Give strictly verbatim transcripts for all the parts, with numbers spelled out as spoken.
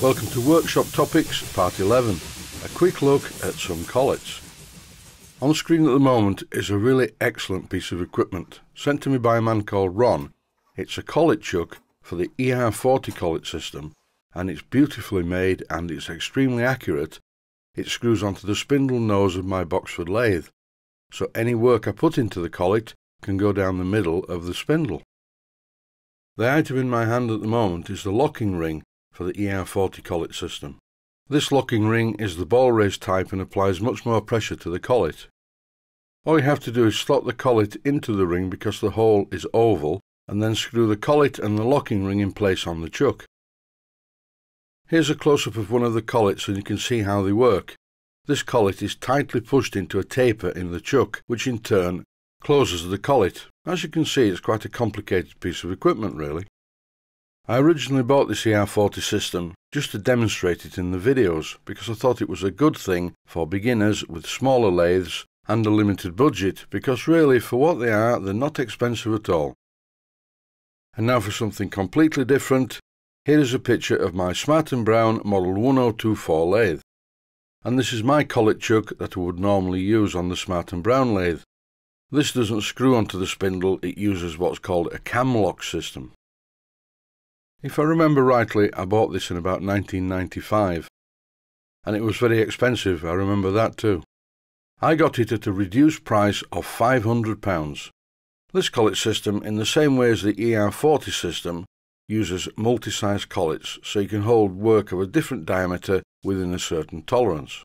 Welcome to Workshop Topics, Part eleven, a quick look at some collets. On screen at the moment is a really excellent piece of equipment, sent to me by a man called Ron. It's a collet chuck for the E R forty collet system, and it's beautifully made and it's extremely accurate. It screws onto the spindle nose of my Boxford lathe, so any work I put into the collet can go down the middle of the spindle. The item in my hand at the moment is the locking ring for the E R forty collet system. This locking ring is the ball race type and applies much more pressure to the collet. All you have to do is slot the collet into the ring because the hole is oval, and then screw the collet and the locking ring in place on the chuck. Here's a close-up of one of the collets and you can see how they work. This collet is tightly pushed into a taper in the chuck, which in turn closes the collet. As you can see, it's quite a complicated piece of equipment really. I originally bought this E R forty system just to demonstrate it in the videos because I thought it was a good thing for beginners with smaller lathes and a limited budget, because really for what they are they're not expensive at all. And now for something completely different, here is a picture of my Smart and Brown Model one oh two four lathe. And this is my collet chuck that I would normally use on the Smart and Brown lathe. This doesn't screw onto the spindle, it uses what's called a cam lock system. If I remember rightly, I bought this in about nineteen ninety-five, and it was very expensive, I remember that too. I got it at a reduced price of five hundred pounds. This collet system, in the same way as the E R forty system, uses multi-size collets, so you can hold work of a different diameter within a certain tolerance.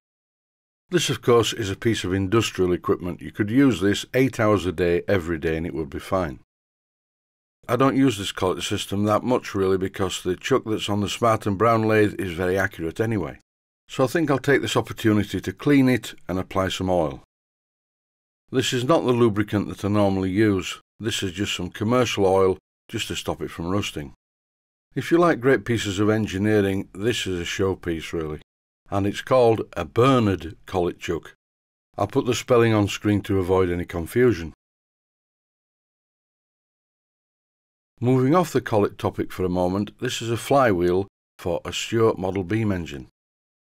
This of course is a piece of industrial equipment. You could use this eight hours a day every day and it would be fine. I don't use this collet system that much really, because the chuck that's on the Smart and Brown lathe is very accurate anyway. So I think I'll take this opportunity to clean it and apply some oil. This is not the lubricant that I normally use. This is just some commercial oil just to stop it from rusting. If you like great pieces of engineering, this is a showpiece really. And it's called a Burnerd collet chuck. I'll put the spelling on screen to avoid any confusion. Moving off the collet topic for a moment, this is a flywheel for a Stuart model beam engine.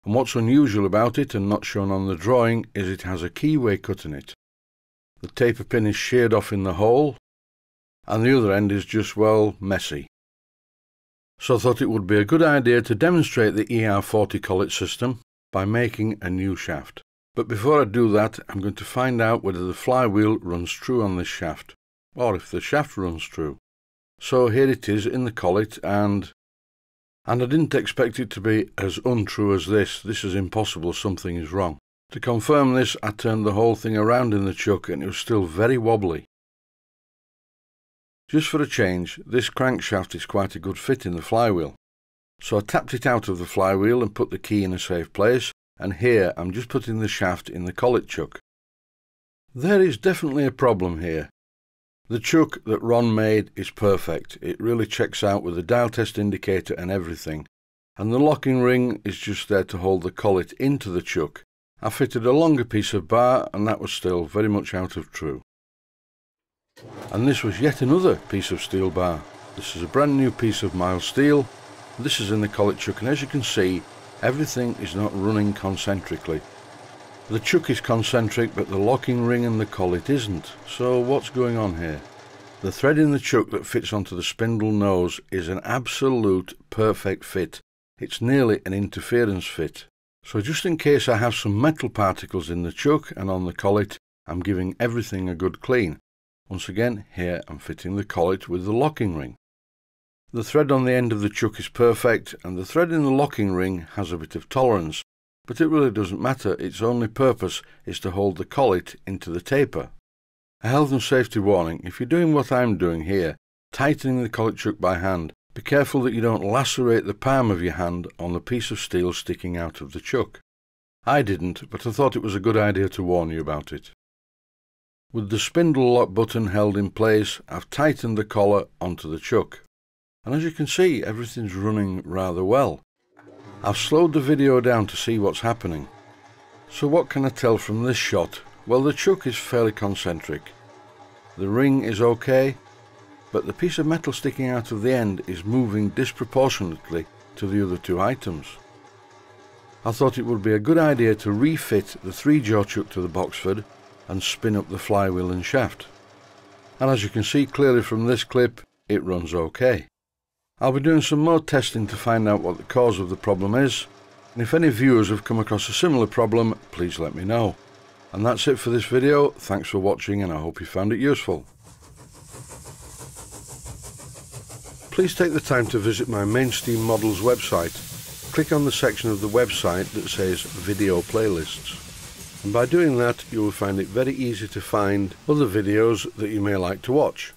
And what's unusual about it, and not shown on the drawing, is it has a keyway cut in it. The taper pin is sheared off in the hole, and the other end is just, well, messy. So I thought it would be a good idea to demonstrate the E R forty collet system by making a new shaft. But before I do that, I'm going to find out whether the flywheel runs true on this shaft, or if the shaft runs true. So here it is in the collet, and and I didn't expect it to be as untrue as this. This is impossible, something is wrong. To confirm this, I turned the whole thing around in the chuck and it was still very wobbly. Just for a change, this crankshaft is quite a good fit in the flywheel. So I tapped it out of the flywheel and put the key in a safe place, and here I'm just putting the shaft in the collet chuck. There is definitely a problem here. The chuck that Ron made is perfect. It really checks out with the dial test indicator and everything. And the locking ring is just there to hold the collet into the chuck. I fitted a longer piece of bar and that was still very much out of true. And this was yet another piece of steel bar. This is a brand new piece of mild steel. This is in the collet chuck, and as you can see, everything is not running concentrically. The chuck is concentric, but the locking ring and the collet isn't. So what's going on here? The thread in the chuck that fits onto the spindle nose is an absolute perfect fit. It's nearly an interference fit. So just in case I have some metal particles in the chuck and on the collet, I'm giving everything a good clean. Once again, here I'm fitting the collet with the locking ring. The thread on the end of the chuck is perfect, and the thread in the locking ring has a bit of tolerance, but it really doesn't matter. Its only purpose is to hold the collet into the taper. A health and safety warning: if you're doing what I'm doing here, tightening the collet chuck by hand, be careful that you don't lacerate the palm of your hand on the piece of steel sticking out of the chuck. I didn't, but I thought it was a good idea to warn you about it. With the spindle lock button held in place, I've tightened the collar onto the chuck. And as you can see, everything's running rather well. I've slowed the video down to see what's happening. So what can I tell from this shot? Well, the chuck is fairly concentric. The ring is okay, but the piece of metal sticking out of the end is moving disproportionately to the other two items. I thought it would be a good idea to refit the three-jaw chuck to the Boxford and spin up the flywheel and shaft. And as you can see clearly from this clip, it runs okay. I'll be doing some more testing to find out what the cause of the problem is, and if any viewers have come across a similar problem, please let me know. And that's it for this video. Thanks for watching, and I hope you found it useful. Please take the time to visit my Mainsteam Models website. Click on the section of the website that says Video Playlists, and by doing that you will find it very easy to find other videos that you may like to watch.